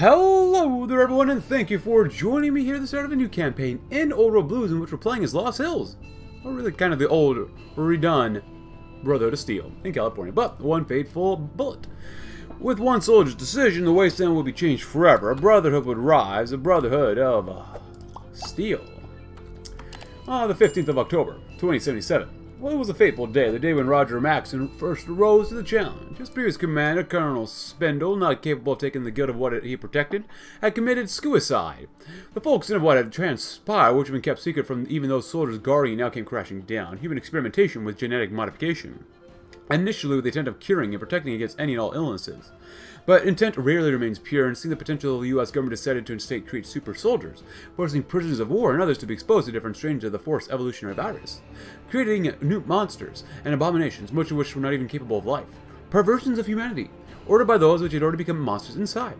Hello there everyone, and thank you for joining me here at the start of a new campaign in Old World Blues, in which we're playing as Lost Hills. Or really kind of the old, redone Brotherhood of Steel in California, but one fateful bullet. With one soldier's decision, the wasteland will be changed forever. A brotherhood would rise, a brotherhood of steel. On the 15th of October, 2077. Well, it was a fateful day, the day when Roger Maxson first rose to the challenge. His previous commander, Colonel Spindle, not capable of taking the guilt of what he protected, had committed suicide. The full extent of what had transpired, which had been kept secret from even those soldiers guarding it, now came crashing down. Human experimentation with genetic modification. Initially with the intent of curing and protecting against any and all illnesses. But intent rarely remains pure, and seeing the potential the U.S. government decided to instate create super soldiers, forcing prisoners of war and others to be exposed to different strains of the Force evolutionary virus, creating new monsters and abominations, much of which were not even capable of life, perversions of humanity, ordered by those which had already become monsters inside.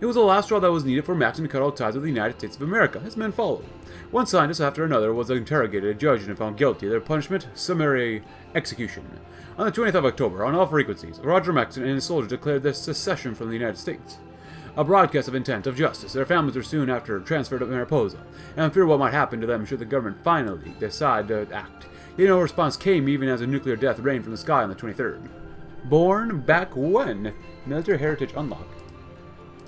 It was the last straw that was needed for Maxson to cut all ties with the United States of America. His men followed. One scientist after another was interrogated, judged, and found guilty. Their punishment, summary execution. On the 20th of October, on all frequencies, Roger Maxson and his soldiers declared their secession from the United States. A broadcast of intent of justice. Their families were soon after transferred to Mariposa, and fear what might happen to them should the government finally decide to act. Yet no response came, even as a nuclear death rained from the sky on the 23rd. Born back when? Military heritage unlock.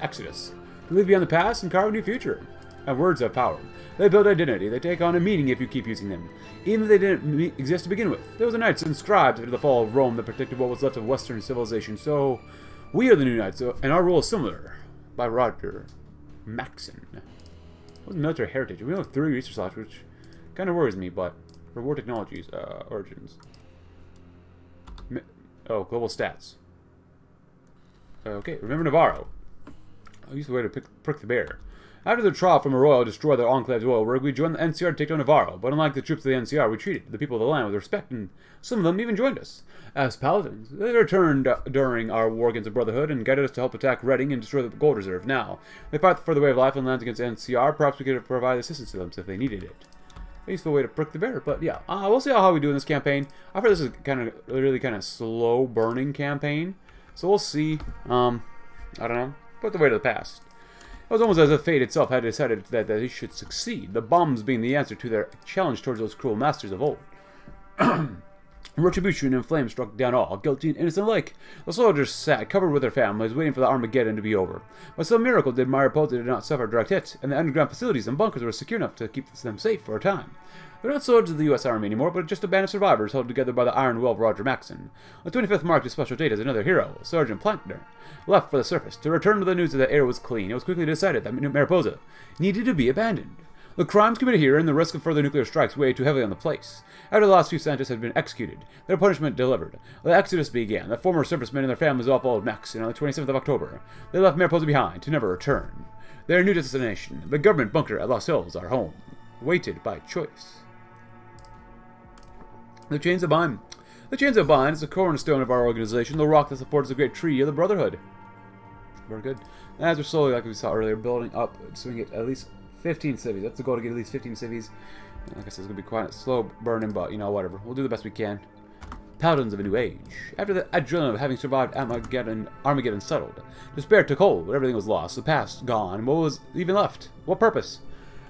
Exodus. They leave behind the past and carve a new future. And words have power. They build identity. They take on a meaning if you keep using them, even if they didn't exist to begin with. There was a knights and scribes after the fall of Rome that predicted what was left of Western civilization. So, we are the new knights, and our role is similar. By Roger Maxson. What's military heritage? We only have 3 research slots, which kind of worries me. But reward technologies, origins. Oh, global stats. Okay, remember Navarro. I used the way to prick the bear. After the trial from a royal destroyed their enclave's oil rig, we joined the NCR to take down Navarro, but unlike the troops of the NCR, we treated the people of the land with respect, and some of them even joined us. As paladins, they returned during our war against the Brotherhood and guided us to help attack Redding and destroy the gold reserve. Now, they fight for the way of life and lands against NCR. Perhaps we could provide assistance to them if they needed it. A useful way to prick the bear, but yeah. We'll see how we do in this campaign. I've heard this is really kind of slow-burning campaign, so we'll see. I don't know. Put the way to the past. It was almost as if fate itself had decided that they should succeed, the bombs being the answer to their challenge towards those cruel masters of old. Retribution and flame struck down all, guilty and innocent alike. The soldiers sat, covered with their families, waiting for the Armageddon to be over. By some miracle did Mariposa did not suffer direct hits, and the underground facilities and bunkers were secure enough to keep them safe for a time. They're not soldiers of the U.S. Army anymore, but just a band of survivors held together by the iron will of Roger Maxson. The 25th marked a special date as another hero, Sergeant Plantner, left for the surface. To return with the news that the air was clean, it was quickly decided that Mariposa needed to be abandoned. The crimes committed here and the risk of further nuclear strikes weighed too heavily on the place. After the last few scientists had been executed, their punishment delivered, the exodus began. The former servicemen and their families all followed Maxson on the 27th of October. They left Mariposa behind to never return. Their new destination, the government bunker at Lost Hills, our home. Weighted by choice. The Chains of Bind. The Chains of Bind is the cornerstone of our organization, the rock that supports the great tree of the Brotherhood. We're good. As we're slowly, like we saw earlier, building up, so we can get at least 15 civvies. That's the goal, to get at least 15 civvies. Like I said, it's going to be quite slow burning, but, you know, whatever. We'll do the best we can. Paladins of a new age. After the adrenaline of having survived Armageddon settled, despair took hold. Everything was lost. The past gone. What was even left? What purpose?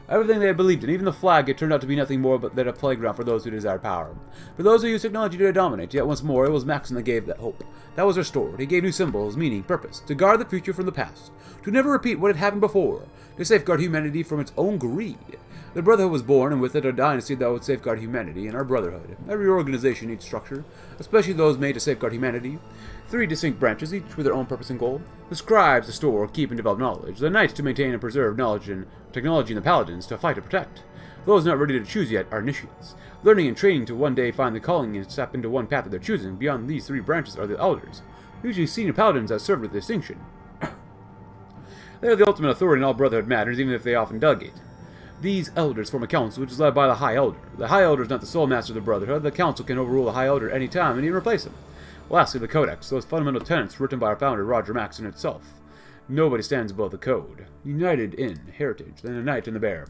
Everything they had believed in, even the flag, it turned out to be nothing more but than a playground for those who desired power. For those who used technology to dominate, yet once more, it was Maxson that gave that hope. That was restored. He gave new symbols, meaning, purpose, to guard the future from the past, to never repeat what had happened before, to safeguard humanity from its own greed. The Brotherhood was born, and with it a dynasty that would safeguard humanity and our Brotherhood. Every organization needs structure, especially those made to safeguard humanity. 3 distinct branches, each with their own purpose and goal. The scribes to store, keep, and develop knowledge. The knights to maintain and preserve knowledge and technology, and the paladins to fight and protect. Those not ready to choose yet are initiates. Learning and training to one day find the calling and step into one path of their choosing. Beyond these 3 branches are the elders, usually senior paladins that served with distinction. They are the ultimate authority in all Brotherhood matters, even if they often dug it. These elders form a council which is led by the High Elder. The High Elder is not the sole master of the Brotherhood. The council can overrule the High Elder at any time and even replace him. Lastly, the Codex, those fundamental tenets written by our founder, Roger Maxson itself. Nobody stands above the code. United in heritage, then a knight and the bear.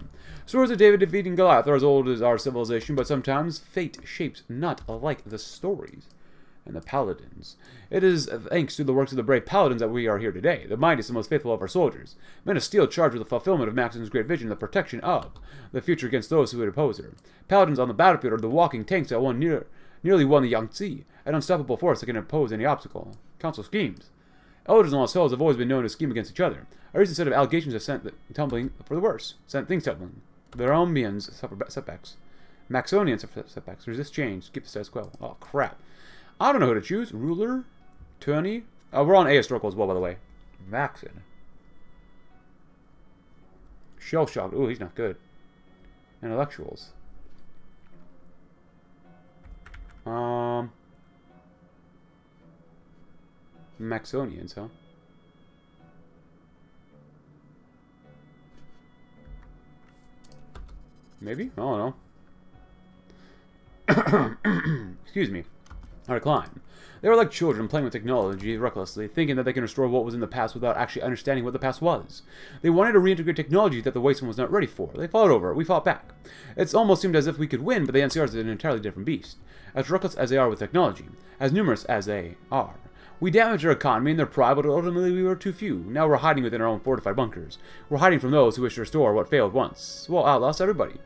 Swords of David defeating Goliath are as old as our civilization, but sometimes fate shapes not alike the stories. and the Paladins. It is thanks to the works of the brave Paladins that we are here today, the mightiest and most faithful of our soldiers, men of steel charged with the fulfillment of Maxson's great vision and the protection of the future against those who would oppose her. Paladins on the battlefield are the walking tanks that nearly won the Yangtze, an unstoppable force that can oppose any obstacle. Council schemes. Elders in Lost Hills have always been known to scheme against each other. A recent set of allegations have sent things tumbling. The Rhombians suffer setbacks. Maxonians suffer setbacks. Resist change. Keep the status quo. Oh, crap. I don't know who to choose. Ruler? Attorney? We're on ahistorical as well, by the way. Maxson. Shell-shocked. Ooh, he's not good. Intellectuals. Maxonians, huh? Maybe? I don't know. Excuse me. I recline. They were like children playing with technology recklessly, thinking that they can restore what was in the past without actually understanding what the past was. They wanted to reintegrate technology that the wasteland was not ready for. They fought over it. We fought back. It almost seemed as if we could win, but the NCRs are an entirely different beast. As reckless as they are with technology, as numerous as they are, we damaged their economy and their pride, but ultimately we were too few. Now we're hiding within our own fortified bunkers. We're hiding from those who wish to restore what failed once. Well, outlaws, everybody.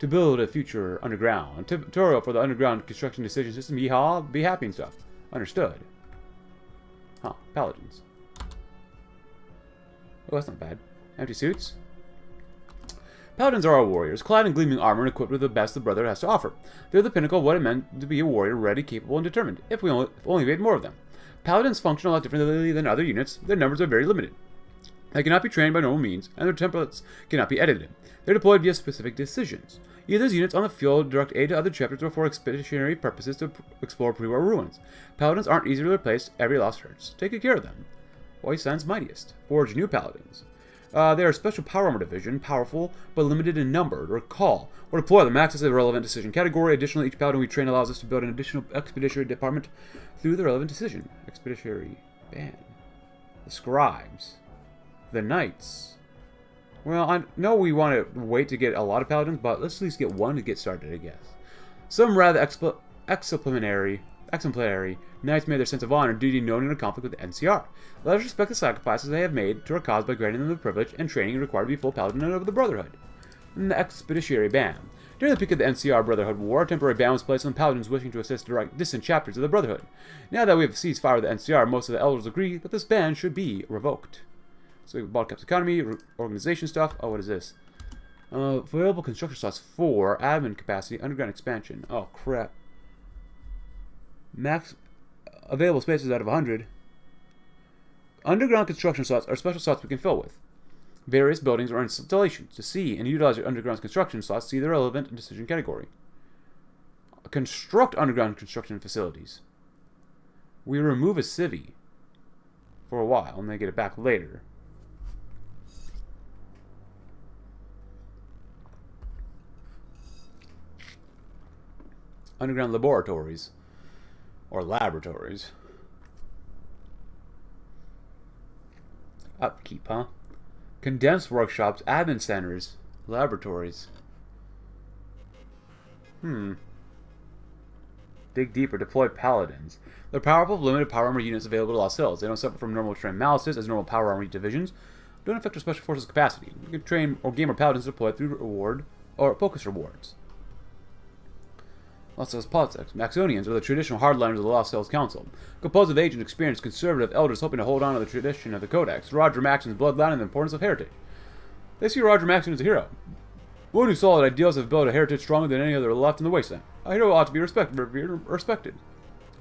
To build a future underground. Tutorial for the underground construction decision system. Yeehaw, be happy and stuff. Understood. Huh, Paladins. Oh, that's not bad. Empty suits. Paladins are our warriors, clad in gleaming armor and equipped with the best the Brotherhood has to offer. They're the pinnacle of what it meant to be a warrior, ready, capable, and determined, if only we had more of them. Paladins function a lot differently than other units. Their numbers are very limited. They cannot be trained by normal means, and their templates cannot be edited. They're deployed via specific decisions. Either as units on the field direct aid to other chapters or for expeditionary purposes to explore pre-war ruins. Paladins aren't easily replaced. Every loss hurts. Take good care of them. Why sends mightiest. Forge new Paladins. They are a special power armor division, powerful but limited in number. Recall or deploy them. Access the relevant decision category. Additionally, each Paladin we train allows us to build an additional expeditionary department through the relevant decision. Expeditionary band. The scribes. The knights. Well, I know we want to wait to get a lot of Paladins, but let's at least get one to get started, I guess. Some rather exemplary knights made their sense of honor and duty known in a conflict with the NCR. Let us respect the sacrifices they have made to our cause by granting them the privilege and training required to be full Paladin of the Brotherhood. And the Expeditionary Ban. During the peak of the NCR Brotherhood War, a temporary ban was placed on Paladins wishing to assist distant chapters of the Brotherhood. Now that we have ceased fire with the NCR, most of the elders agree that this ban should be revoked. So we bought Cap's economy, organization stuff. Oh, what is this? Available construction slots 4, admin capacity, underground expansion. Oh, crap. Max available spaces out of 100. Underground construction slots are special slots we can fill with various buildings or installations. To see and utilize your underground construction slots, see the relevant decision category. Construct underground construction facilities. We remove a civvy for a while and then get it back later. Underground laboratories. Or laboratories. Upkeep, huh? Condensed workshops, admin centers, laboratories. Dig deeper. Deploy Paladins. They're powerful, limited power armor units available to Lost Hills. They don't suffer from normal trained malices as normal power armor divisions. Don't affect our special forces capacity. You can train or gamer Paladins deployed through reward or focus rewards. Lost Hills politics. Maxonians are the traditional hardliners of the Lost Hills Council. Composed of aged and experienced conservative elders hoping to hold on to the tradition of the Codex, Roger Maxson's bloodline, and the importance of heritage. They see Roger Maxson as a hero. One whose solid ideals have built a heritage stronger than any other left in the wasteland. A hero ought to be respected.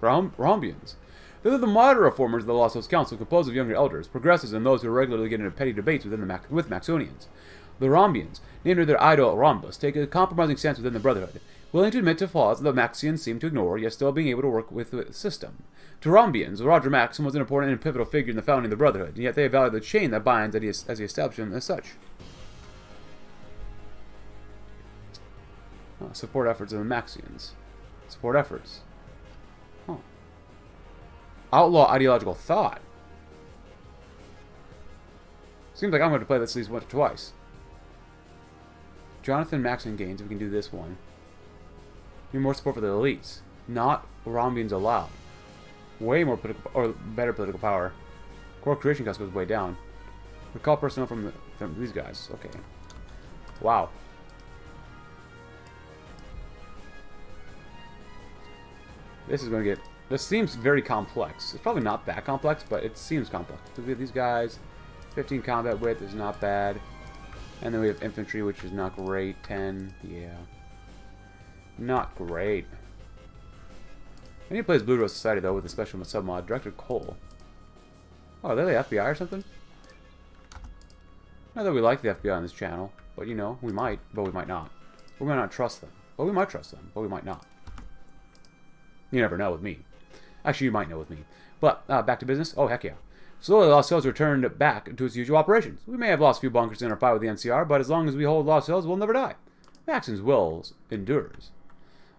Rhombians. They're the moderate reformers of the Lost Hills Council, composed of younger elders, progressives, and those who regularly get into petty debates with Maxonians. The Rhombians, named after their idol Rhombus, take a compromising stance within the Brotherhood. Willing to admit to flaws that the Maxians seem to ignore, yet still being able to work with the system. To Rhombians, Roger Maxson was an important and pivotal figure in the founding of the Brotherhood, and yet they value the chain that binds that as he established them as such. Oh, support efforts of the Maxians. Support efforts. Huh. Outlaw ideological thought. Seems like I'm going to play this at least once or twice. Jonathan Maxson gains, if we can do this one. Need more support for the elites. not Rombians allowed. Way more political, or better political power. Core creation cost goes way down. Recall personnel from these guys. Okay. Wow. This is going to get... This seems very complex. It's probably not that complex, but it seems complex. So we have these guys. 15 combat width is not bad. And then we have infantry, which is not great. 10. Yeah. Not great. I need to play as Blue Rose Society, though, with a special submod. Director Cole. Oh, are they the FBI or something? Not that we like the FBI on this channel. But, you know, we might, but we might not. We might not trust them. But we might trust them, but we might not. You never know with me. Actually, you might know with me. But, back to business. Oh, heck yeah. Slowly, Lost Hills returned back to its usual operations. We may have lost a few bunkers in our fight with the NCR, but as long as we hold Lost Hills, we'll never die. Maxson's will endures.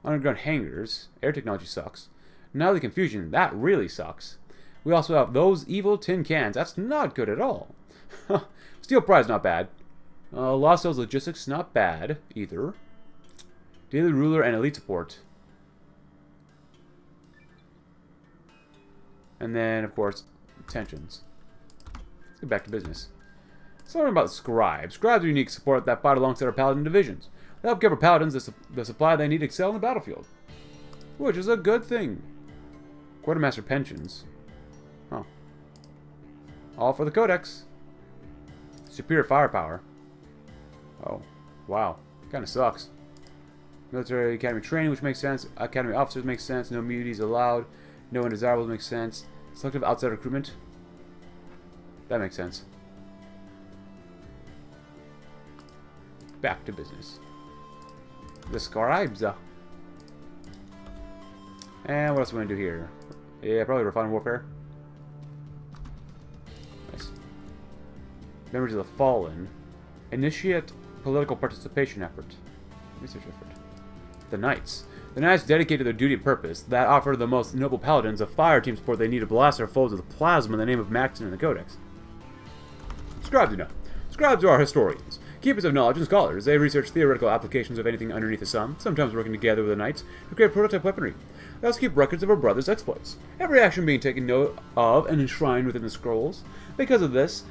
Underground hangars. Air technology sucks. Now the confusion. That really sucks. We also have those evil tin cans. That's not good at all. Steel prize, not bad. Lost Hills logistics, not bad either. Daily ruler and elite support. And then, of course, tensions. Let's get back to business. Let's learn about scribes. Scribes are unique support that fight alongside our paladin divisions. They help give our paladins the supply they need to excel in the battlefield, which is a good thing. Quartermaster pensions. Huh. All for the Codex. Superior firepower. Oh, wow. Kind of sucks. Military academy training, which makes sense. Academy officers makes sense. No muties allowed. No undesirables makes sense. Selective outside recruitment. That makes sense. Back to business. The scribes. And what else we want to do here? Yeah, probably refined warfare. Nice. Members of the Fallen. Initiate political participation effort. Research effort. The Knights. The Knights dedicate to their duty and purpose that offer the most noble paladins a fire team support they need to blast their foes with plasma in the name of Maxson and the Codex. Scribes you know. Scribes are historians, keepers of knowledge and scholars. They research theoretical applications of anything underneath the sun, sometimes working together with the Knights to create prototype weaponry. They also keep records of our brother's exploits, every action being taken note of and enshrined within the scrolls. Because of this,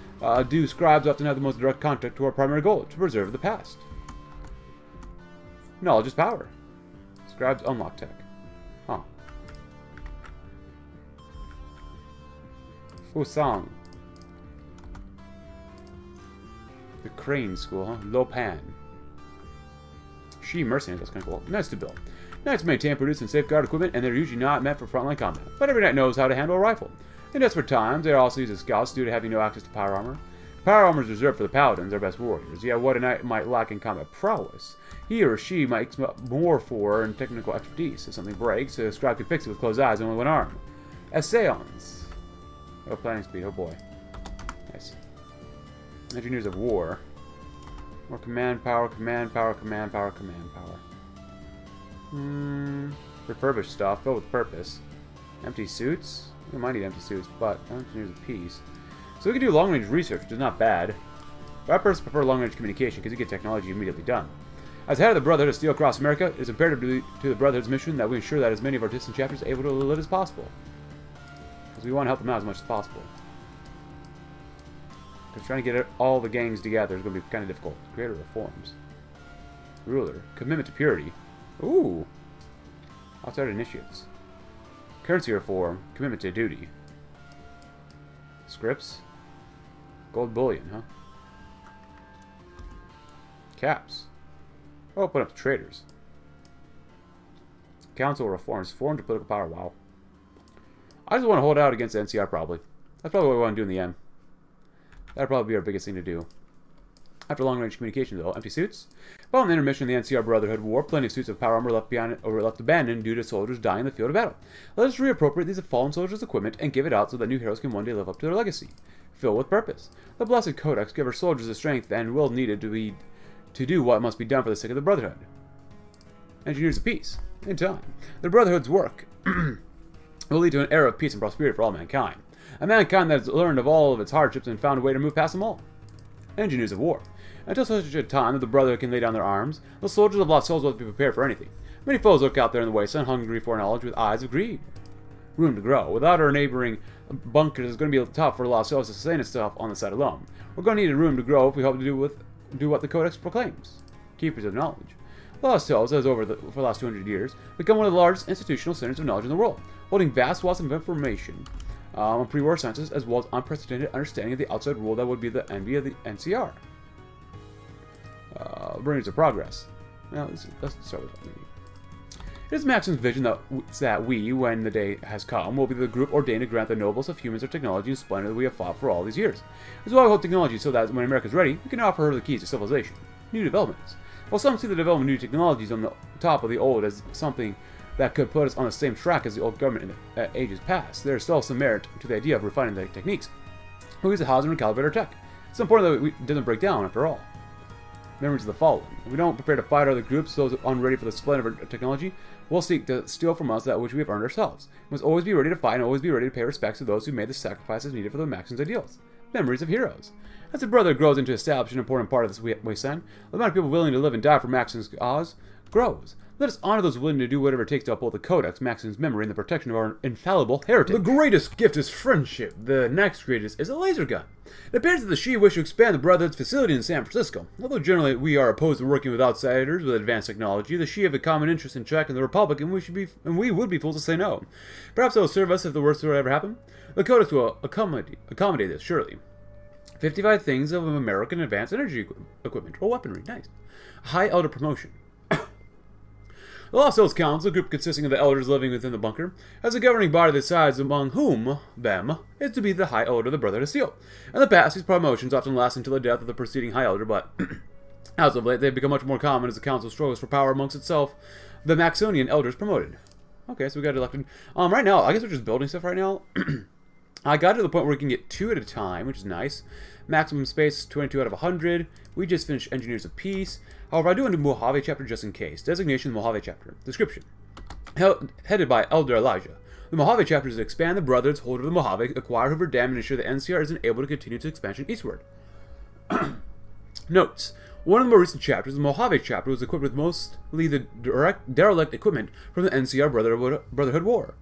do scribes often have the most direct contact to our primary goal, to preserve the past. Knowledge is power. Scribes unlock tech. Huh. Fusang. The Crane School, huh? Lopan. Shi mercenaries, that's kind of cool. Knights to build. Knights maintain, produce, and safeguard equipment, and they're usually not meant for frontline combat. But every knight knows how to handle a rifle. In desperate times, they are also used as scouts due to having no access to power armor. Power armor is reserved for the paladins, our best warriors. Yet, what a knight might lack in combat prowess, he or she might more for in technical expertise. If something breaks, a scribe can fix it with closed eyes and only one arm. Assailants. Oh, planning speed. Oh, boy. Nice. Engineers of war. More command power, command power, command power, command power. Refurbished stuff, filled with purpose. Empty suits? We might need empty suits, but engineers of peace. So we can do long-range research, which is not bad. But I personally prefer long-range communication because you get technology immediately done. As head of the Brotherhood of Steel across America, it is imperative to the Brotherhood's mission that we ensure that as many of our distant chapters are able to live as possible. Because we want to help them out as much as possible. Because trying to get all the gangs together is going to be kind of difficult. Creator reforms. Ruler. Commitment to purity. Ooh. Outside initiates. Currency reform. Commitment to duty. Scripts. Gold bullion, huh? Caps. Oh, put up traders. Council reforms. Form to political power. Wow. I just want to hold out against the NCR, probably. That's probably what we want to do in the end. That'll probably be our biggest thing to do. After long-range communication, though. Empty suits. Following the intermission of the NCR Brotherhood War, plenty of suits of power armor left behind or left abandoned due to soldiers dying in the field of battle. Let us reappropriate these fallen soldiers' equipment and give it out so that new heroes can one day live up to their legacy. Filled with purpose. The Blessed Codex gives our soldiers the strength and will needed to do what must be done for the sake of the Brotherhood. Engineers of peace. In time. The Brotherhood's work will lead to an era of peace and prosperity for all mankind. A mankind that has learned of all of its hardships and found a way to move past them all. Engineers of war. Until such a time that the Brotherhood can lay down their arms, the soldiers of Lost Souls will be prepared for anything. Many foes lurk out there in the wasteland, hungry for knowledge with eyes of greed. Room to grow. Without our neighboring bunkers, it's going to be tough for Lost Hills to sustain itself on the side alone. We're going to need a room to grow if we hope to do what the Codex proclaims. Keepers of knowledge. Lost Hills has, for the last 200 years, become one of the largest institutional centers of knowledge in the world, holding vast wealth of information on pre-war sciences, as well as unprecedented understanding of the outside world that would be the envy of the NCR. Brings of progress. Now, let's start with that. It is Maxson's vision that we, when the day has come, will be the group ordained to grant the noblest of humans their technology and splendor that we have fought for all these years. As well, we hold technology so that when America is ready, we can offer her the keys to civilization. New developments. While some see the development of new technologies on the top of the old as something that could put us on the same track as the old government in ages past, there is still some merit to the idea of refining the techniques. We use the housing and calibrate our tech. It's important that it doesn't break down, after all. Memories of the fallen. If we don't prepare to fight other groups, those unready for the splendor of our technology will seek to steal from us that which we have earned ourselves. We must always be ready to fight and always be ready to pay respects to those who made the sacrifices needed for the Maxson's ideals. Memories of heroes. As the brother grows into establish an important part of this wasteland, the amount of people willing to live and die for Maxson's cause grows. Let us honor those willing to do whatever it takes to uphold the Codex, Maxson's memory, and the protection of our infallible heritage. The greatest gift is friendship. The next greatest is a laser gun. It appears that the Shi wish to expand the Brotherhood's facility in San Francisco. Although generally we are opposed to working with outsiders with advanced technology, the Shi have a common interest in Czech and the Republic, and we would be fools to say no. Perhaps it will serve us if the worst would ever happen. The Codex will accommodate this, surely. 55 things of American advanced energy equipment or weaponry. Nice. High elder promotion. The Lost Hills Council, a group consisting of the elders living within the bunker, has a governing body that decides among whom them is to be the High Elder of the Brotherhood of Steel. In the past, these promotions often last until the death of the preceding High Elder, but as of late, they've become much more common as the council struggles for power amongst itself. The Maxonian elders promoted. Okay, so we got elected. Right now, I guess we're just building stuff right now. I got to the point where we can get 2 at a time, which is nice. Maximum space, 22 out of 100. We just finished Engineers of Peace. However, I do want a Mojave chapter just in case. Designation Mojave chapter. Description. Headed by Elder Elijah. The Mojave chapter is to expand the Brotherhood's hold of the Mojave, acquire Hoover Dam, and ensure the NCR isn't able to continue its expansion eastward. Notes. One of the more recent chapters, the Mojave chapter, was equipped with mostly the derelict equipment from the NCR Brotherhood War.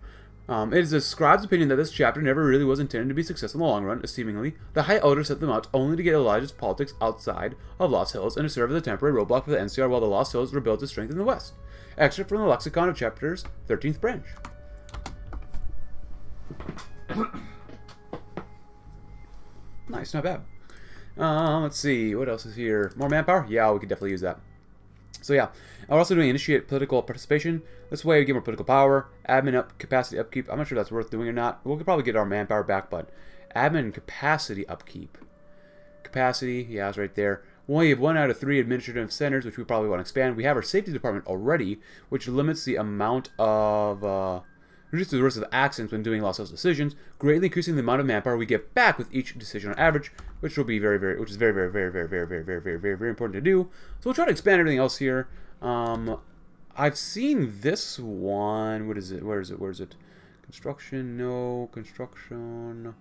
It is the scribe's opinion that this chapter never really was intended to be successful in the long run, as seemingly, the High Elder set them out only to get Elijah's politics outside of Lost Hills and to serve as a temporary roadblock for the NCR while the Lost Hills rebuilt its strength in the West. Excerpt from the Lexicon of Chapters, 13th branch. Nice, not bad. Let's see, what else is here? More manpower? Yeah, we could definitely use that. So yeah, we're also doing initiate political participation. This way we get more political power, admin up, capacity upkeep. I'm not sure that's worth doing or not. We'll probably get our manpower back, but admin capacity upkeep. Capacity, yeah, it's right there. We only have 1 out of 3 administrative centers, which we probably want to expand. We have our safety department already, which limits the amount of, reduces the risk of accidents when doing Lost Hills decisions, greatly increasing the amount of manpower we get back with each decision on average, which will be very, very important to do. So we'll try to expand everything else here. I've seen this one. What is it? Where is it? Where is it? Construction? No. Construction.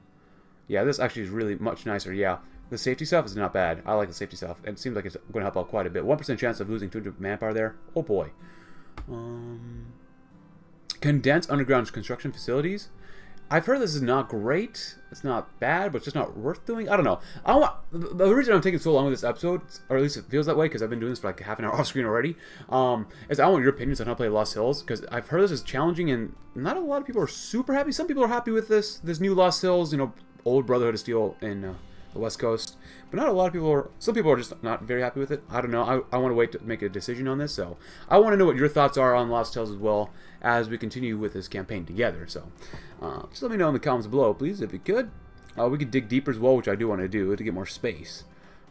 Yeah, this actually is really much nicer. Yeah. The safety stuff is not bad. I like the safety stuff. It seems like it's going to help out quite a bit. 1% chance of losing 200 manpower there. Oh, boy. Condensed underground construction facilities. I've heard this is not great. It's not bad, but it's just not worth doing. I don't know. The reason I'm taking so long with this episode, or at least it feels that way, because I've been doing this for like half an hour off screen already, is I want your opinions on how to play Lost Hills, because I've heard this is challenging, and not a lot of people are super happy. Some people are happy with this new Lost Hills, you know, old Brotherhood of Steel in the West Coast, but not a lot of people are. Some people are just not very happy with it. I don't know. I want to wait to make a decision on this, so I want to know what your thoughts are on Lost Hills as well as we continue with this campaign together. So just let me know in the comments below, please, if you could. We could dig deeper as well, which I do want to do to get more space.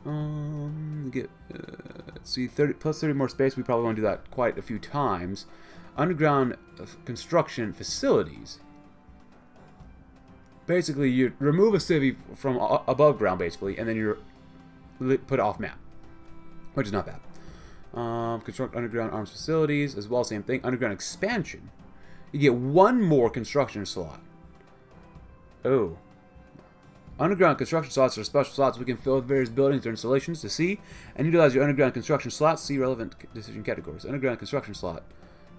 Let's see, 30 more space. We probably want to do that quite a few times. Underground construction facilities. Basically, you remove a civvy from above ground, basically, and then you put it off map, which is not bad. Construct underground arms facilities as well, same thing. Underground expansion. You get 1 more construction slot. Oh. Underground construction slots are special slots we can fill with various buildings or installations to see, and utilize your underground construction slots. See relevant decision categories. Underground construction slot.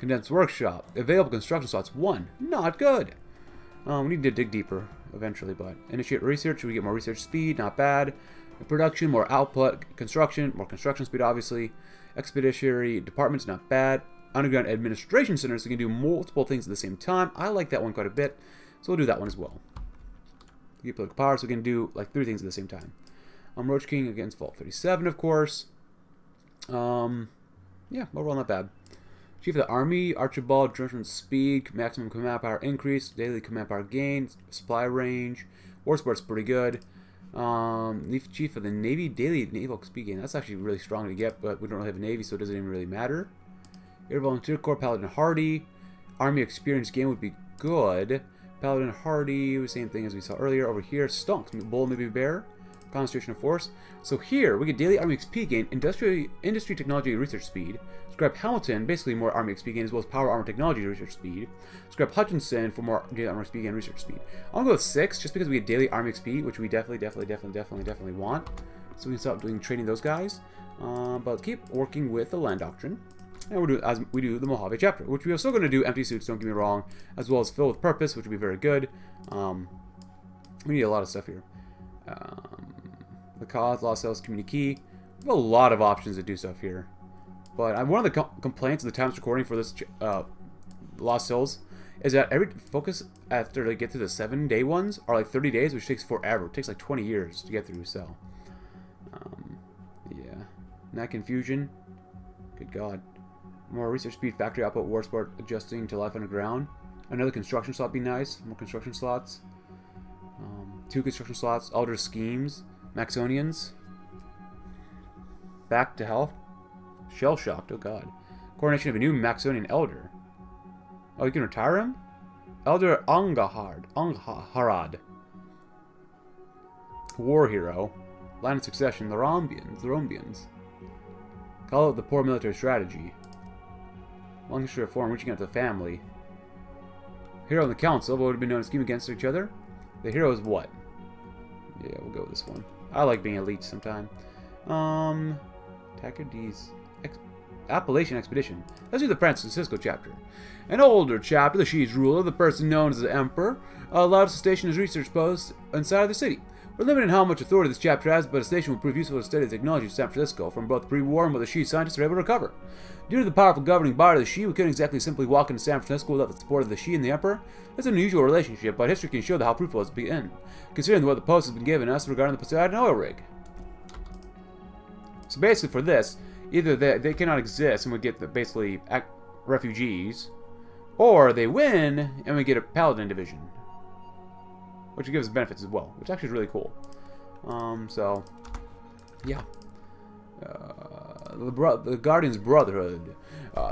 Condensed workshop. Available construction slots. 1. Not good. We need to dig deeper eventually, but initiate research. We get more research speed. Not bad. Production, more output. Construction, more construction speed, obviously. Expeditionary departments, not bad. Underground administration centers, so you can do multiple things at the same time. I like that one quite a bit, so we'll do that one as well. Get political power, so we can do like 3 things at the same time. Roach King against Vault 37, of course. Yeah, overall not bad. Chief of the Army, Archibald, Drenchman Speed, maximum command power increase, daily command power gain, supply range, war sports pretty good. Chief of the Navy, daily naval speed gain. That's actually really strong to get, but we don't really have a Navy, so it doesn't even really matter. Air Volunteer Corps, Paladin Hardy. Army experience gain would be good. Paladin Hardy, same thing as we saw earlier over here. Stonks, Bull, maybe Bear. Concentration of Force. So here, we get daily Army XP gain, industry technology research speed. Scrap Hamilton, basically more Army XP gain, as well as power armor technology research speed. Scrap Hutchinson for more daily Army XP gain research speed. I'm gonna go with 6, just because we get daily Army XP, which we definitely want. So we can stop training those guys. But keep working with the land doctrine. And we'll do it as we do the Mojave chapter, which we are still going to do empty suits, don't get me wrong, as well as fill with purpose, which would be very good. We need a lot of stuff here. The cause, Lost Hills, community key. We have a lot of options to do stuff here. But one of the complaints of the times recording for this Lost Hills is that every focus after they get through the 7-day ones are like 30 days, which takes forever. It takes like 20 years to get through, so. Yeah. Not confusion. Good God. More research speed, factory output, war sport, adjusting to life underground. Another construction slot would be nice. More construction slots. 2 construction slots. Elder schemes. Maxonians. Back to health. Shell shocked. Oh God. Coronation of a new Maxonian elder. Oh, you can retire him? Elder Angahard. Angharad. War hero. Line of succession. The Rhombians. Call it the poor military strategy. Long history of form, reaching out to the family. Hero in the council, what would have been known as scheme against each other? The hero is what? Yeah, we'll go with this one. I like being elite sometime. Taggerdy's Appalachian Expedition. Let's do the San Francisco chapter. An older chapter, the Shi's ruler, the person known as the Emperor, allowed us to station his research post inside of the city. We're limited in how much authority this chapter has, but a station will prove useful to study the technology of San Francisco from both pre-war and what the Shi scientists are able to recover. Due to the powerful governing body of the Shi, we couldn't exactly simply walk into San Francisco without the support of the Shi and the Emperor. It's an unusual relationship, but history can show how fruitful it's been, considering what the post has been given us regarding the Poseidon oil rig. So basically for this, either they cannot exist and we get the basically refugees, or they win and we get a Paladin division. Which gives us benefits as well, which actually is really cool. So, yeah. The Guardian's Brotherhood.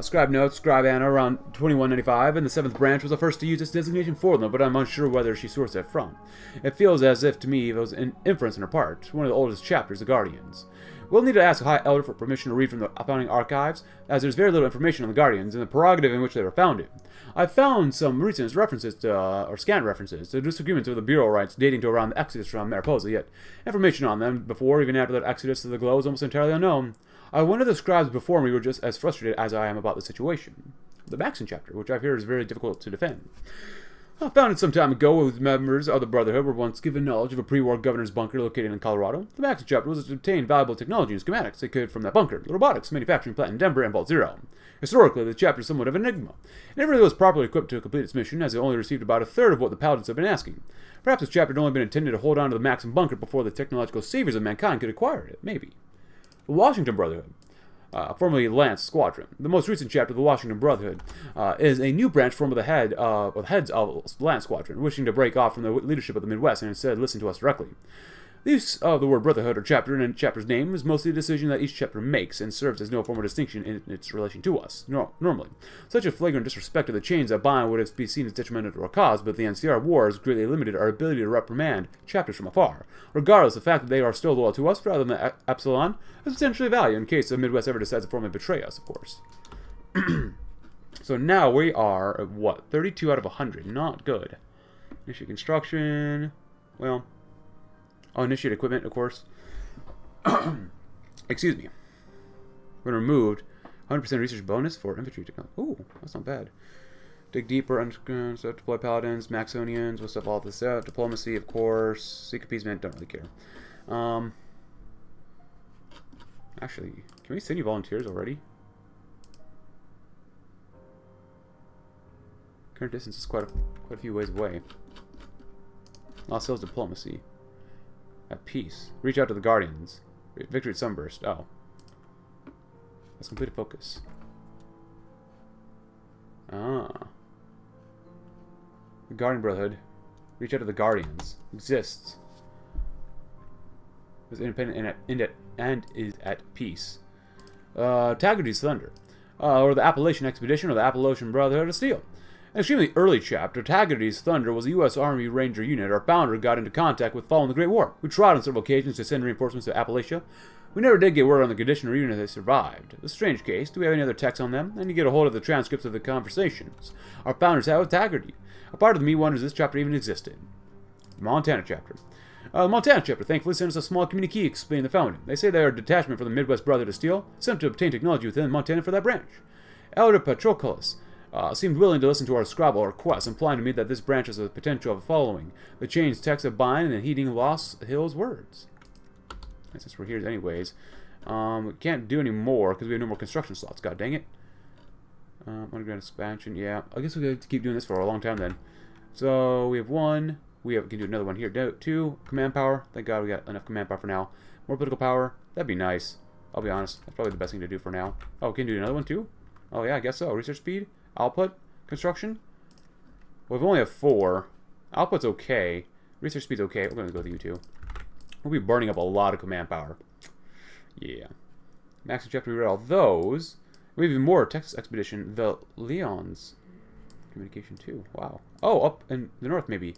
Scribe notes, Scribe Anna around 2195, and the 7th branch was the first to use this designation for them, but I'm unsure whether she sourced it from. It feels as if, to me, it was an inference on her part. One of the oldest chapters, the Guardians. We'll need to ask a High Elder for permission to read from the founding archives, as there's very little information on the Guardians and the prerogative in which they were founded. I found some recent references to, or scant references, to disagreements over the Bureau rights dating to around the exodus from Mariposa, yet information on them before, even after that exodus to the glow is almost entirely unknown. I wonder if the scribes before me were just as frustrated as I am about the situation. The Maxson chapter, which I hear is very difficult to defend. Founded some time ago, whose members of the Brotherhood were once given knowledge of a pre-war governor's bunker located in Colorado. The Maxson chapter was to obtain valuable technology and schematics they could from that bunker, the robotics manufacturing plant in Denver, and Vault Zero. Historically, the chapter is somewhat of an enigma. It never really was properly equipped to complete its mission, as it only received about 1/3 of what the Paladins have been asking. Perhaps this chapter had only been intended to hold on to the Maxson bunker before the technological saviors of mankind could acquire it, maybe. The Washington Brotherhood. Formerly Lance Squadron. The most recent chapter of the Washington Brotherhood is a new branch formed of the heads of Lance Squadron, wishing to break off from the leadership of the Midwest and instead listen to us directly. The use of the word Brotherhood or chapter in a chapter's name is mostly a decision that each chapter makes and serves as no formal distinction in its relation to us, normally. Such a flagrant disrespect of the chains that bind would have been seen as detrimental to our cause, but the NCR wars greatly limited our ability to reprimand chapters from afar. Regardless, the fact that they are still loyal to us rather than the Epsilon is potentially a value in case the Midwest ever decides to formally betray us, of course. So now we are, at what, 32 out of 100. Not good. Issue construction. Well... Oh, initiate equipment, of course. Excuse me. When removed, 100% research bonus for infantry technology. Ooh, that's not bad. Dig deeper, underground stuff, deploy paladins, Maxonians, what's up, all this stuff. Diplomacy, of course. Seek appeasement, don't really care. Actually, can we send you volunteers already? Current distance is quite a few ways away. Lost Hills diplomacy. At peace. Reach out to the Guardians. Victory at Sunburst. Oh. Let's complete a focus. Ah. The Guardian Brotherhood. Reach out to the Guardians. Exists. Is independent and is at peace. Taggerdy's Thunder. Or the Appalachian Expedition or the Appalachian Brotherhood of Steel. In an extremely early chapter, Taggerdy's Thunder was a U.S. Army Ranger unit our founder got into contact with following the Great War. We tried on several occasions to send reinforcements to Appalachia. We never did get word on the condition or even if they survived. It's a strange case. Do we have any other text on them? And you get a hold of the transcripts of the conversations our founders had with Taggerdy. A part of me wonders if this chapter even existed. The Montana chapter. The Montana chapter thankfully sent us a small communique explaining the founding. They say they are a detachment from the Midwest Brotherhood of Steel, sent to obtain technology within Montana for that branch. Elder Patroclus seemed willing to listen to our scrabble requests, implying to me that this branch has the potential of following the Chains, Texas of Bind, and heeding Lost Hills' words. And since we're here anyways, we can't do any more because we have no more construction slots. God dang it! Underground expansion. Yeah, I guess we have to keep doing this for a long time then. So we have one. We can do another one here. Two command power. Thank God we got enough command power for now. More political power. That'd be nice. I'll be honest. That's probably the best thing to do for now. Oh, we can do another one too. Oh yeah, I guess so. Research speed. Output? Construction? Well, we only have 4. Output's okay. Research speed's okay. We're going to go with you two. We'll be burning up a lot of command power. Yeah. Max and Chapter, we read all those. We have even more. Texas Expedition. The Lyons' Communication 2. Wow. Oh, up in the north, maybe.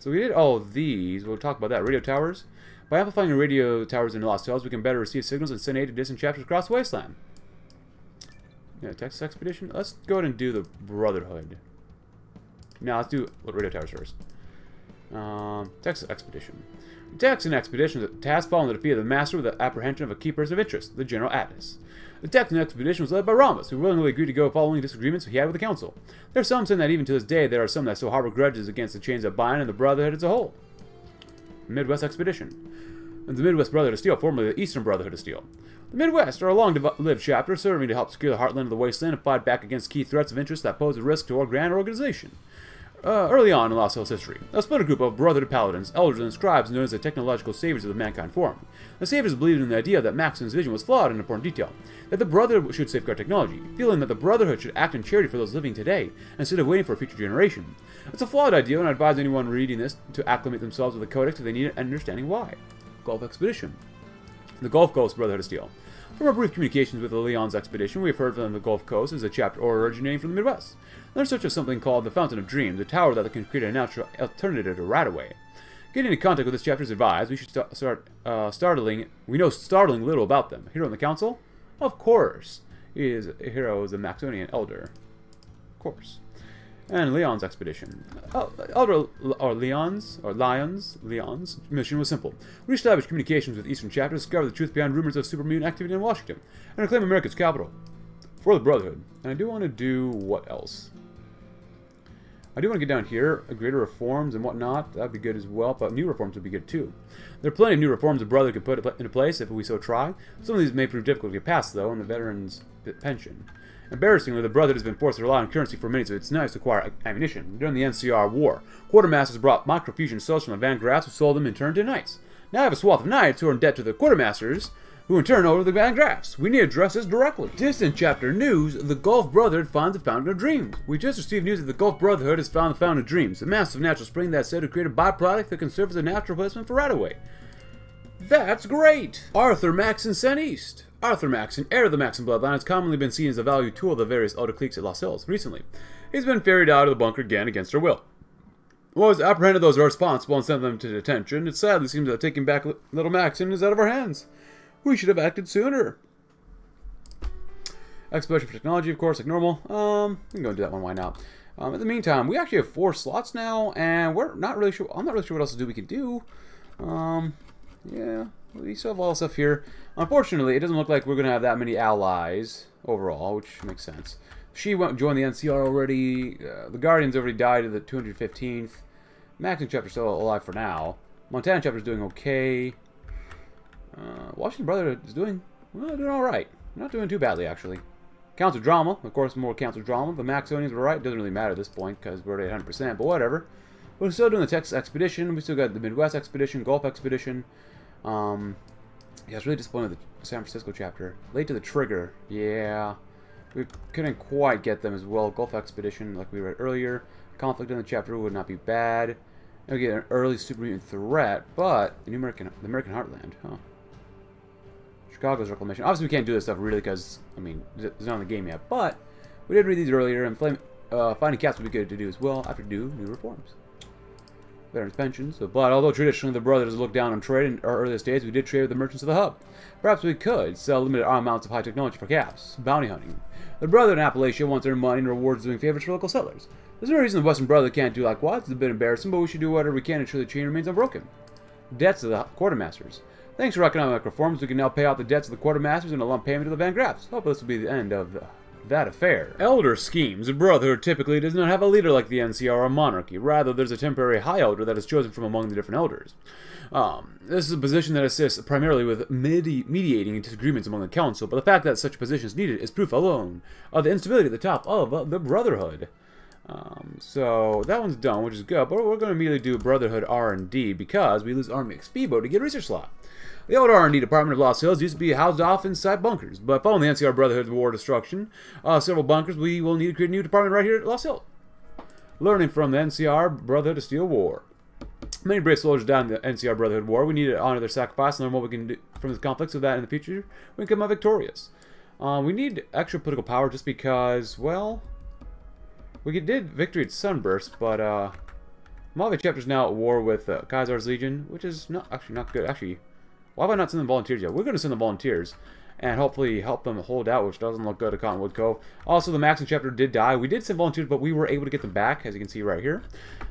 So we did all of these. We'll talk about that. Radio towers. By amplifying the radio towers in Lost Hills, we can better receive signals and send aid to distant chapters across the wasteland. Yeah, Texas Expedition. Let's go ahead and do the Brotherhood. Now let's do radio towers first. Texas Expedition. The Texan Expedition is a task following the defeat of the master with the apprehension of a key person of interest, the General Atlas. The Texan Expedition was led by Rhombus, who willingly agreed to go following disagreements he had with the Council. There are some saying that even to this day there are some that still harbor grudges against the Chains that bind and the Brotherhood as a whole. Midwest Expedition. The Midwest Brotherhood of Steel, formerly the Eastern Brotherhood of Steel. The Midwest are a long-lived chapter serving to help secure the heartland of the wasteland and fight back against key threats of interest that pose a risk to our grand organization. Early on in Lost Hills history, a splinter group of brotherhood paladins, elders, and scribes known as the technological saviors of the mankind form. The saviors believed in the idea that Maxson's vision was flawed in important detail, that the brotherhood should safeguard technology, feeling that the brotherhood should act in charity for those living today instead of waiting for a future generation. It's a flawed idea, and I advise anyone reading this to acclimate themselves with the Codex if they need it and understanding why. Gulf Expedition. The Gulf Coast Brotherhood of Steel. From our brief communications with the Lyons' Expedition, we have heard from the Gulf Coast as a chapter originating from the Midwest. They're in search of something called the Fountain of Dreams, a tower that can create a natural alternative to Radaway. Getting into contact with this chapter is advised. We should know startling little about them. Hero in the Council? Of course. Hero is a Maxonian elder. Of course. And Lyons' Expedition. Lyons' mission was simple. Reestablish communications with Eastern Chapter, discover the truth behind rumors of super mutant activity in Washington, and reclaim America's capital for the Brotherhood. And I do want to do what else? I do want to get down here, greater reforms and whatnot. That'd be good as well, but new reforms would be good too. There are plenty of new reforms the Brotherhood could put into place if we so try. Some of these may prove difficult to get past, though, on the veterans' pension. Embarrassingly, the Brotherhood has been forced to rely on currency for many of its knights to acquire ammunition. During the NCR war, quartermasters brought microfusion cells from the Van Graffs, who sold them in turn to knights. Now I have a swath of knights who are in debt to the quartermasters, who in turn owe to the Van Graffs. We need to address this directly. Distant chapter news: the Gulf Brotherhood finds the Fountain of Dreams. We just received news that the Gulf Brotherhood has found the Fountain of Dreams, a massive natural spring that is said to create a byproduct that can serve as a natural replacement for Radaway. That's great! Arthur Maxson sent east. Arthur Maxson, heir of the Maxson bloodline, has commonly been seen as a valued tool of the various elder cliques at Lost Hills. Recently, he's been ferried out of the bunker again against her will. Was apprehended those responsible and sent them to detention. It sadly seems that taking back little Maxson is out of our hands. We should have acted sooner. Expedition for technology, of course, like normal. We can go and do that one. Why not? In the meantime, we actually have 4 slots now, and we're not really sure. I'm not really sure what else to do. We could do. Yeah. We still have all stuff here. Unfortunately, it doesn't look like we're going to have that many allies overall, which makes sense. She won't join the NCR already. The Guardians already died at the 215th. Maxson Chapter's still alive for now. Montana Chapter's doing okay. Washington Brotherhood is doing, well, doing alright. Not doing too badly, actually. Council Drama. Of course, more Council Drama. The Maxonians were right. Doesn't really matter at this point because we're at 100%, but whatever. We're still doing the Texas Expedition. We still got the Midwest Expedition, Gulf Expedition. Yeah, I was really disappointed with the San Francisco chapter. Late to the trigger. Yeah. We couldn't quite get them as well. Gulf Expedition, like we read earlier. Conflict in the chapter would not be bad. And we get an early super mutant threat, but the American Heartland, huh? Chicago's Reclamation. Obviously, we can't do this stuff really because, I mean, it's not in the game yet, but we did read these earlier, and finding cats would be good to do as well after due new reforms. Veterans pensions, but although traditionally the brothers looked down on trade in our earliest days, we did trade with the merchants of the hub. Perhaps we could sell limited amounts of high technology for caps. Bounty hunting. The brother in Appalachia wants their money and rewards doing favors for local settlers. There's no reason the Western brother can't do likewise. It's a bit embarrassing, but we should do whatever we can to ensure the chain remains unbroken. Debts of the quartermasters. Thanks for economic reforms, we can now pay out the debts of the quartermasters and a lump payment to the Van Graffs. Hope this will be the end of that affair. Elder schemes. A brotherhood typically does not have a leader like the NCR or monarchy. Rather, there's a temporary high elder that is chosen from among the different elders. This is a position that assists primarily with mediating disagreements among the council, but the fact that such positions needed is proof alone of the instability at the top of the brotherhood. So that one's done, which is good, but we're going to immediately do Brotherhood R&D because we lose Army Expeebo to get a research slot. The old R&D department of Lost Hills used to be housed off inside bunkers, but following the NCR Brotherhood's war destruction, several bunkers, we will need to create a new department right here at Lost Hills. Learning from the NCR Brotherhood of Steel War. Many brave soldiers died in the NCR Brotherhood War. We need to honor their sacrifice and learn what we can do from this conflict so that in the future we can come out victorious. We need extra political power just because, well, we did victory at Sunburst, but Mojave Chapter's now at war with Kaiser's Legion, which is not good. Actually, why have I not sent them volunteers yet? We're going to send them volunteers and hopefully help them hold out, which doesn't look good at Cottonwood Cove. Also, the Maxson Chapter did die. We did send volunteers, but we were able to get them back, as you can see right here.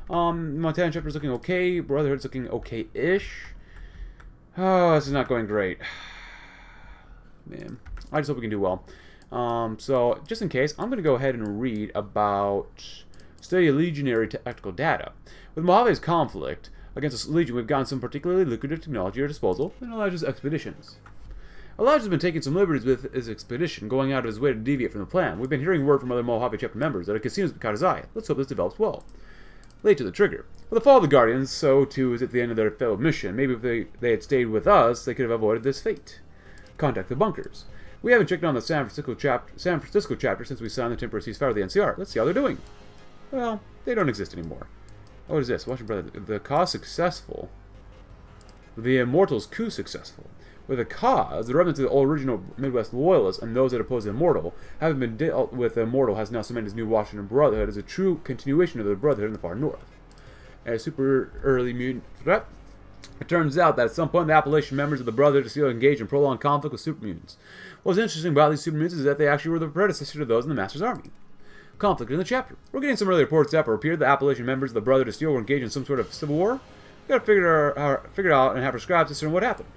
Montana Chapter's looking okay. Brotherhood's looking okay-ish. Oh, this is not going great. Man, I just hope we can do well. So, just in case, I'm going to go ahead and read about study of legionary tactical data. With Mojave's conflict against the Legion, we've gotten some particularly lucrative technology at our disposal in Elijah's expeditions. Elijah's been taking some liberties with his expedition, going out of his way to deviate from the plan. We've been hearing word from other Mojave Chapter members that a casino's caught his eye. Let's hope this develops well. Late to the trigger. With the fall of the Guardians, so too is at the end of their failed mission. Maybe if they had stayed with us, they could have avoided this fate. Contact the bunkers. We haven't checked on the San Francisco chapter since we signed the temporary ceasefire with the NCR. Let's see how they're doing. Well, they don't exist anymore. Oh, what is this? Washington Brother. The cause successful. The Immortals coup successful. With the cause, the remnants of the original Midwest loyalists and those that oppose the Immortal haven't been dealt with. The Immortal has now cemented his new Washington Brotherhood as a true continuation of the Brotherhood in the far north. A super early mutant threat. It turns out that at some point the Appalachian members of the Brotherhood of Steel engaged in prolonged conflict with super mutants. What's interesting about these super mutants is that they actually were the predecessor to those in the Master's Army. Conflict in the chapter. We're getting some early reports that appear the Appalachian members of the Brotherhood of Steel were engaged in some sort of civil war. We gotta figure it out and have our scribes discern what happened.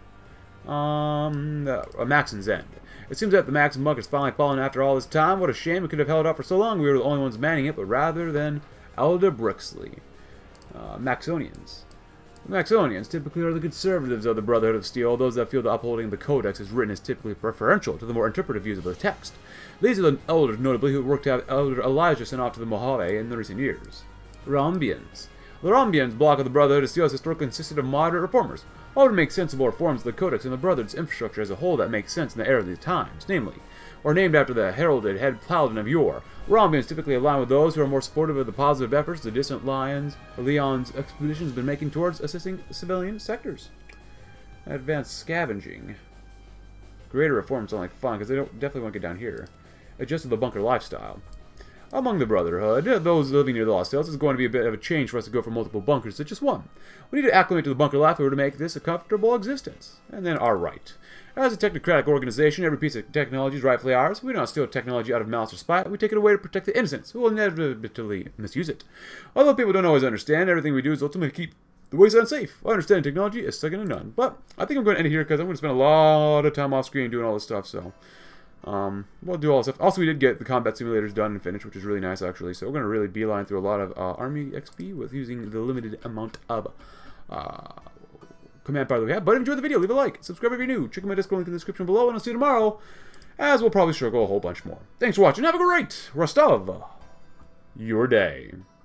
Maxson's End. It seems that the Maxson Bunk has finally fallen after all this time. What a shame, we could have held out for so long. We were the only ones manning it, but rather than Elder Brixley. Maxonians. The Maxonians typically are the conservatives of the Brotherhood of Steel, those that feel the upholding of the Codex is written is typically preferential to the more interpretive views of the text. These are the elders, notably, who worked to have Elder Elijah sent off to the Mojave in the recent years. Rhombians. The Rhombians block of the Brotherhood of Steel has historically consisted of moderate reformers. All would make sensible reforms of the Codex and the Brotherhood's infrastructure as a whole that makes sense in the era of these times, namely, or named after the heralded head paladin of yore. Rhombians typically align with those who are more supportive of the positive efforts the distant Lyons' expedition has been making towards assisting civilian sectors. Advanced scavenging. Greater reforms sound like fun, because they don't definitely want to get down here. Adjust to the bunker lifestyle. Among the Brotherhood, those living near the Lost Hills, it's going to be a bit of a change for us to go from multiple bunkers to just one. We need to acclimate to the bunker life in order to make this a comfortable existence. And then our right. As a technocratic organization, every piece of technology is rightfully ours. We do not steal technology out of malice or spite. We take it away to protect the innocents who will inevitably misuse it. Although people don't always understand, everything we do is ultimately keep The way is unsafe. I understand technology is second to none. But I think I'm going to end it here because I'm going to spend a lot of time off screen doing all this stuff. So we'll do all this stuff. Also, we did get the combat simulators done and finished, which is really nice, actually. So we're going to really beeline through a lot of army XP with using the limited amount of command power that we have. But if you enjoyed the video, leave a like, subscribe if you're new, check out my Discord link in the description below, and I'll see you tomorrow, as we'll probably struggle a whole bunch more. Thanks for watching. Have a great rest of your day.